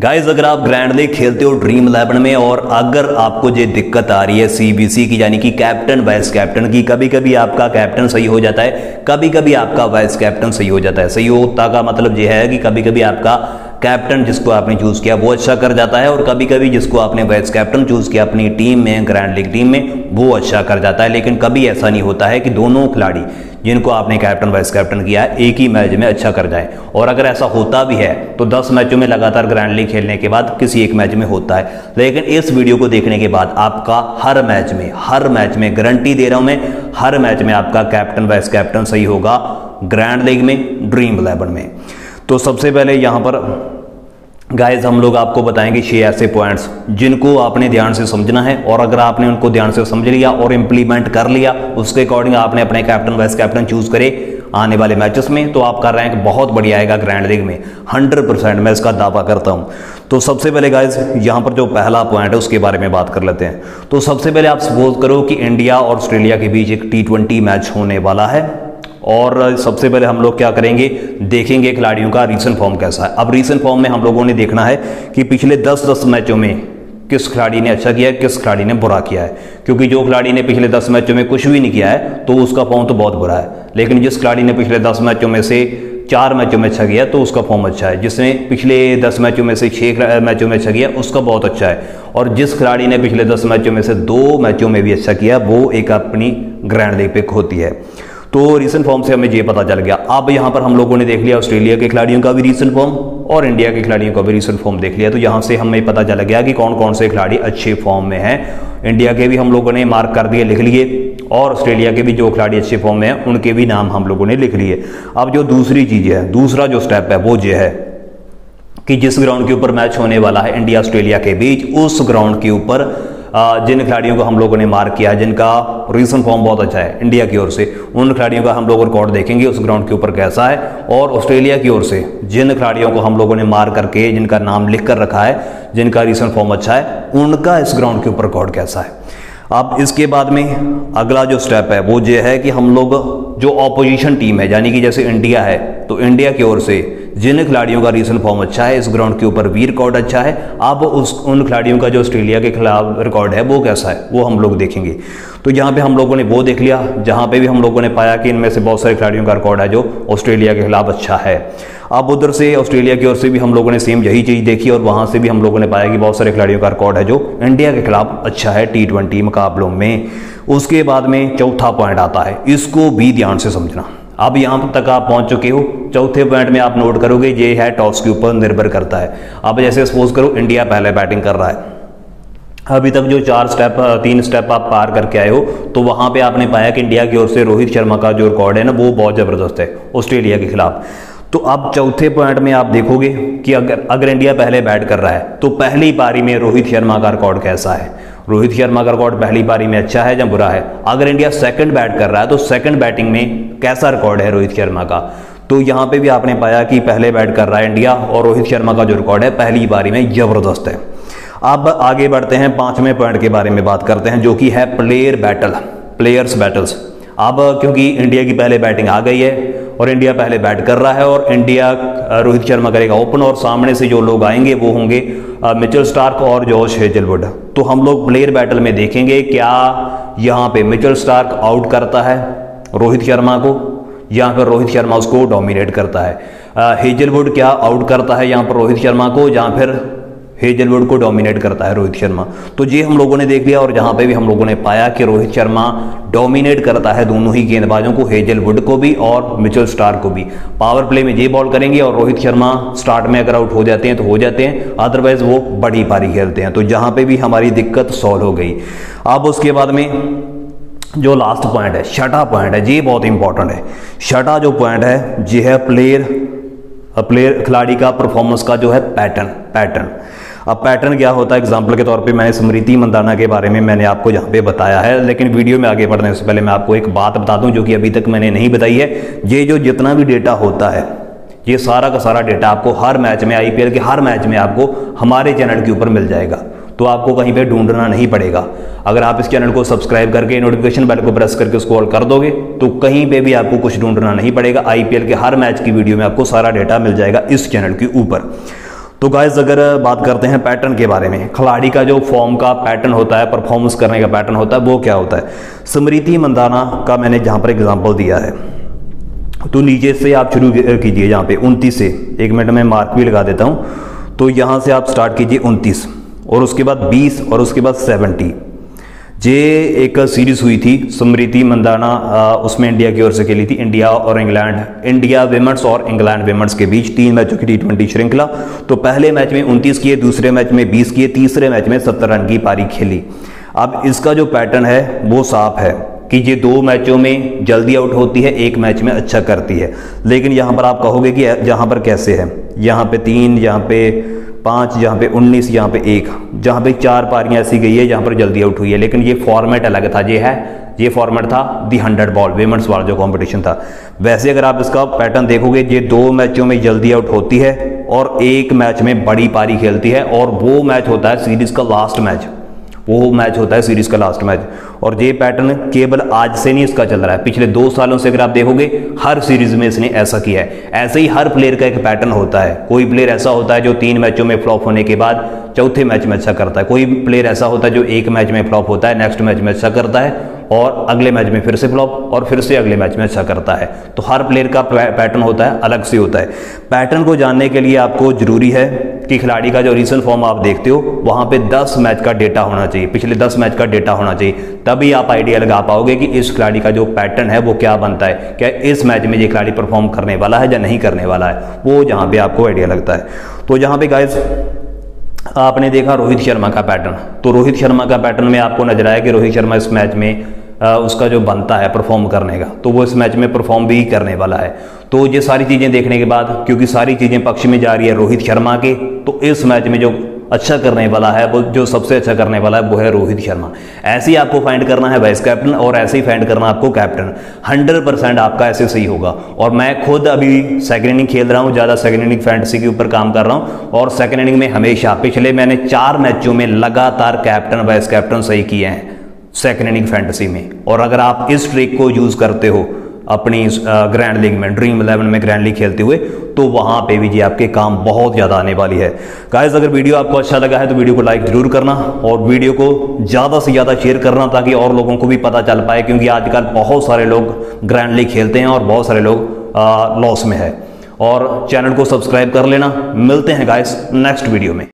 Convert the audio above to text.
Guys अगर आप grandly खेलते हो ड्रीम11 में और अगर आपको ये दिक्कत आ रही है सीबीसी की यानी कि कैप्टन वाइस कैप्टन की, कभी कभी आपका कैप्टन सही हो जाता है, कभी कभी आपका वाइस कैप्टन सही हो जाता है। सही होता का मतलब यह है कि कभी कभी आपका कैप्टन जिसको आपने चूज किया वो अच्छा कर जाता है और कभी कभी जिसको आपने वाइस कैप्टन चूज किया अपनी टीम में ग्रैंड लीग टीम में वो अच्छा कर जाता है, लेकिन कभी ऐसा नहीं होता है कि दोनों खिलाड़ी जिनको आपने कैप्टन वाइस कैप्टन किया एक ही मैच में अच्छा कर जाए। और अगर ऐसा होता भी है तो 10 मैचों में लगातार ग्रैंड लीग खेलने के बाद किसी एक मैच में होता है, लेकिन इस वीडियो को देखने के बाद आपका हर मैच में गारंटी दे रहा हूं मैं, हर मैच में आपका कैप्टन वाइस कैप्टन सही होगा ग्रैंड लीग में ड्रीम11 में। तो सबसे पहले यहाँ पर गाइज हम लोग आपको बताएंगे 6 ऐसे पॉइंट्स जिनको आपने ध्यान से समझना है, और अगर आपने उनको ध्यान से समझ लिया और इम्प्लीमेंट कर लिया उसके अकॉर्डिंग आपने अपने कैप्टन वाइस कैप्टन चूज करे आने वाले मैचेस में, तो आपका रैंक बहुत बढ़िया आएगा ग्रैंड लीग में 100%, मैं इसका दावा करता हूं। तो सबसे पहले गाइज यहाँ पर जो पहला पॉइंट है उसके बारे में बात कर लेते हैं। तो सबसे पहले आप सपोज करो कि इंडिया और ऑस्ट्रेलिया के बीच एक T20 मैच होने वाला है, और सबसे पहले हम लोग क्या करेंगे, देखेंगे खिलाड़ियों का रीसेंट फॉर्म कैसा है। अब रीसेंट फॉर्म में हम लोगों ने देखना है कि पिछले 10-10 मैचों में किस खिलाड़ी ने अच्छा किया है, किस खिलाड़ी ने बुरा किया है, क्योंकि जो खिलाड़ी ने पिछले 10 मैचों में कुछ भी नहीं किया है तो उसका फॉर्म तो बहुत बुरा है, लेकिन जिस खिलाड़ी ने पिछले 10 मैचों में से 4 मैचों में अच्छा किया तो उसका फॉर्म अच्छा है, जिसने पिछले 10 मैचों में से 6 मैचों में अच्छा किया उसका बहुत अच्छा है, और जिस खिलाड़ी ने पिछले 10 मैचों में से 2 मैचों में भी अच्छा किया वो एक अपनी ग्रैंड लीग पे होती है। तो रीसेंट फॉर्म से हमें ये पता चल गया। अब यहाँ पर हम लोगों ने देख लिया ऑस्ट्रेलिया के खिलाड़ियों का भी रीसेंट फॉर्म और इंडिया के खिलाड़ियों का भी रीसेंट फॉर्म देख लिया, तो यहाँ से हमें पता चल गया कि कौन कौन से खिलाड़ी अच्छे फॉर्म में हैं। इंडिया के भी हम लोगों ने मार्क कर दिए, लिख लिए, और ऑस्ट्रेलिया के भी जो खिलाड़ी अच्छे फॉर्म में हैं उनके भी नाम हम लोगों ने लिख लिए। अब जो दूसरी चीज़ है, दूसरा जो स्टेप है वो ये है कि जिस ग्राउंड के ऊपर मैच होने वाला है इंडिया ऑस्ट्रेलिया के बीच, उस ग्राउंड के ऊपर जिन खिलाड़ियों को हम लोगों ने मार्क किया जिनका रीसेंट फॉर्म बहुत अच्छा है इंडिया की ओर से, उन खिलाड़ियों का हम लोग रिकॉर्ड देखेंगे उस ग्राउंड के ऊपर कैसा है, और ऑस्ट्रेलिया की ओर से जिन खिलाड़ियों को हम लोगों ने मार्क करके जिनका नाम लिख कर रखा है जिनका रीसेंट फॉर्म अच्छा है उनका इस ग्राउंड के ऊपर रिकॉर्ड कैसा है। अब इसके बाद में अगला जो स्टेप है वो ये है कि हम लोग जो ऑपोजिशन टीम है यानी कि जैसे इंडिया है तो इंडिया की ओर से जिन खिलाड़ियों का रीसेंट फॉर्म अच्छा है इस ग्राउंड के ऊपर भी रिकॉर्ड अच्छा है, अब उन खिलाड़ियों का जो ऑस्ट्रेलिया के खिलाफ रिकॉर्ड है वो कैसा है वो हम लोग देखेंगे। तो यहाँ पे हम लोगों ने वो देख लिया, जहाँ पे भी हम लोगों ने पाया कि इनमें से बहुत सारे खिलाड़ियों का रिकॉर्ड है जो ऑस्ट्रेलिया के खिलाफ अच्छा है। अब उधर से ऑस्ट्रेलिया की ओर से भी हम लोगों ने सेम यही चीज़ देखी और वहाँ से भी हम लोगों ने पाया कि बहुत सारे खिलाड़ियों का रिकॉर्ड है जो इंडिया के खिलाफ अच्छा है T20 मुकाबलों में। उसके बाद में चौथा पॉइंट आता है, इसको भी ध्यान से समझना। अब यहाँ तक आप पहुँच चुके हो, चौथे पॉइंट में आप नोट करोगे ये है टॉस के ऊपर निर्भर करता है। अब जैसे सपोज करो इंडिया पहले बैटिंग कर रहा है, अभी तक जो 3 स्टेप आप पार करके आए हो तो वहाँ पे आपने पाया कि इंडिया की ओर से रोहित शर्मा का जो रिकॉर्ड है ना वो बहुत ज़बरदस्त है ऑस्ट्रेलिया के खिलाफ। तो अब चौथे पॉइंट में आप देखोगे कि अगर इंडिया पहले बैट कर रहा है तो पहली पारी में रोहित शर्मा का रिकॉर्ड कैसा है, रोहित शर्मा का रिकॉर्ड पहली पारी में अच्छा है या बुरा है। अगर इंडिया सेकंड बैट कर रहा है तो सेकंड बैटिंग में कैसा रिकॉर्ड है रोहित शर्मा का, तो यहाँ पे भी आपने पाया कि पहले बैट कर रहा है इंडिया और रोहित शर्मा का जो रिकॉर्ड है पहली पारी में जबरदस्त है। अब आगे बढ़ते हैं, पांचवें पॉइंट के बारे में बात करते हैं जो कि है प्लेयर्स बैटल्स। अब क्योंकि इंडिया की पहले बैटिंग आ गई है और इंडिया पहले बैट कर रहा है और इंडिया रोहित शर्मा करेगा ओपन और सामने से जो लोग आएंगे वो होंगे मिचेल स्टार्क और जॉश हेजलवुड। तो हम लोग प्लेयर बैटल में देखेंगे क्या यहाँ पे मिचेल स्टार्क आउट करता है रोहित शर्मा को, यहाँ पर रोहित शर्मा उसको डोमिनेट करता है। हेजलवुड क्या आउट करता है यहाँ पर रोहित शर्मा को, या फिर हेजलवुड को डोमिनेट करता है रोहित शर्मा। तो ये हम लोगों ने देख लिया और जहाँ पे भी हम लोगों ने पाया कि रोहित शर्मा डोमिनेट करता है दोनों ही गेंदबाजों को, हेजलवुड को भी और मिचेल स्टार्क को भी। पावर प्ले में ये बॉल करेंगे और रोहित शर्मा स्टार्ट में अगर आउट हो जाते हैं तो हो जाते हैं, अदरवाइज वो बड़ी पारी खेलते हैं। तो जहाँ पे भी हमारी दिक्कत सॉल्व हो गई। अब उसके बाद में जो लास्ट पॉइंट है, छठा पॉइंट है, ये बहुत इंपॉर्टेंट है। छठा जो पॉइंट है ये है प्लेयर खिलाड़ी का परफॉर्मेंस का जो है पैटर्न। अब पैटर्न क्या होता है, एग्जाम्पल के तौर पे मैंने स्मृति मंदाना के बारे में मैंने आपको यहाँ पे बताया है, लेकिन वीडियो में आगे बढ़ने से पहले मैं आपको एक बात बता दूं जो कि अभी तक मैंने नहीं बताई है। ये जो जितना भी डेटा होता है ये सारा का सारा डेटा आपको हर मैच में IPL के हर मैच में आपको हमारे चैनल के ऊपर मिल जाएगा, तो आपको कहीं पे ढूंढना नहीं पड़ेगा। अगर आप इस चैनल को सब्सक्राइब करके नोटिफिकेशन बेल को प्रेस करके उसको ऑल कर दोगे तो कहीं पे भी आपको कुछ ढूंढना नहीं पड़ेगा। IPL के हर मैच की वीडियो में आपको सारा डेटा मिल जाएगा इस चैनल के ऊपर। तो गाइस अगर बात करते हैं पैटर्न के बारे में, खिलाड़ी का जो फॉर्म का पैटर्न होता है, परफॉर्मेंस करने का पैटर्न होता है, वो क्या होता है? स्मृति मंदाना का मैंने जहाँ पर एग्जांपल दिया है, तो नीचे से आप शुरू कीजिए यहाँ पे 29 से, एक मिनट में मार्क भी लगा देता हूँ। तो यहाँ से आप स्टार्ट कीजिए 29 और उसके बाद 20 और उसके बाद 70। ये एक सीरीज़ हुई थी स्मृति मंदाना, उसमें इंडिया की ओर से खेली थी, इंडिया और इंग्लैंड, इंडिया विमेंस और इंग्लैंड विमेंस के बीच 3 मैचों की T20 श्रृंखला। तो पहले मैच में 29 किए, दूसरे मैच में 20 किए, तीसरे मैच में 70 रन की पारी खेली। अब इसका जो पैटर्न है वो साफ है कि ये 2 मैचों में जल्दी आउट होती है, 1 मैच में अच्छा करती है। लेकिन यहाँ पर आप कहोगे कि यहाँ पर कैसे है, यहाँ पे 3, यहाँ पे 5, यहाँ पे 19, यहाँ पे 1, जहाँ पे 4 पारियाँ ऐसी गई है जहाँ पर जल्दी आउट हुई है। लेकिन ये फॉर्मेट अलग था, ये फॉर्मेट था The 100 बॉल, वेमेंस वाला जो कंपटीशन था। वैसे अगर आप इसका पैटर्न देखोगे, ये 2 मैचों में जल्दी आउट होती है और 1 मैच में बड़ी पारी खेलती है, और वो मैच होता है सीरीज़ का लास्ट मैच, वो मैच होता है सीरीज़ का लास्ट मैच। और ये पैटर्न केवल आज से नहीं इसका चल रहा है, पिछले 2 सालों से अगर आप देखोगे हर सीरीज़ में इसने ऐसा किया है। ऐसे ही हर प्लेयर का एक पैटर्न होता है। कोई प्लेयर ऐसा होता है जो 3 मैचों में फ्लॉप होने के बाद चौथे मैच में अच्छा करता है, कोई प्लेयर ऐसा होता है जो 1 मैच में फ्लॉप होता है, नेक्स्ट मैच में अच्छा करता है और अगले मैच में फिर से फ्लॉप, और फिर से अगले मैच में अच्छा करता है। तो हर प्लेयर का पैटर्न होता है, अलग से होता है। पैटर्न को जानने के लिए आपको जरूरी है कि खिलाड़ी का जो रीसेंट फॉर्म आप देखते हो, वहाँ पे 10 मैच का डेटा होना चाहिए, पिछले 10 मैच का डेटा होना चाहिए। तभी आप आइडिया लगा पाओगे कि इस खिलाड़ी का जो पैटर्न है वो क्या बनता है, क्या इस मैच में ये खिलाड़ी परफॉर्म करने वाला है या नहीं करने वाला है, वो जहाँ पे आपको आइडिया लगता है। तो यहाँ पे गाइस आपने देखा रोहित शर्मा का पैटर्न, तो रोहित शर्मा का पैटर्न में आपको नजर आया कि रोहित शर्मा इस मैच में उसका जो बनता है परफॉर्म करने का, तो वो इस मैच में परफॉर्म भी करने वाला है। तो ये सारी चीज़ें देखने के बाद, क्योंकि सारी चीज़ें पक्ष में जा रही है रोहित शर्मा के, तो इस मैच में जो अच्छा करने वाला है, वो जो सबसे अच्छा करने वाला है वो है रोहित शर्मा। ऐसे ही आपको फाइंड करना है वाइस कैप्टन, और ऐसे ही फाइंड करना आपको कैप्टन। 100% आपका ऐसे सही होगा। और मैं खुद अभी सेकंड इनिंग खेल रहा हूँ, ज़्यादा सेकंड इनिंग फैंटेसी के ऊपर काम कर रहा हूँ, और सेकंड इनिंग में हमेशा पिछले मैंने 4 मैचों में लगातार कैप्टन वाइस कैप्टन सही किए हैं सेकंड इनिंग फैंटेसी में। और अगर आप इस ट्रिक को यूज़ करते हो अपनी ग्रैंड लीग में, ड्रीम 11 में ग्रैंड लीग खेलते हुए, तो वहाँ पे भी जी आपके काम बहुत ज़्यादा आने वाली है। गाइस अगर वीडियो आपको अच्छा लगा है तो वीडियो को लाइक ज़रूर करना और वीडियो को ज़्यादा से ज़्यादा शेयर करना, ताकि और लोगों को भी पता चल पाए, क्योंकि आजकल बहुत सारे लोग ग्रैंड लीग खेलते हैं और बहुत सारे लोग लॉस में है। और चैनल को सब्सक्राइब कर लेना। मिलते हैं गाइस नेक्स्ट वीडियो में।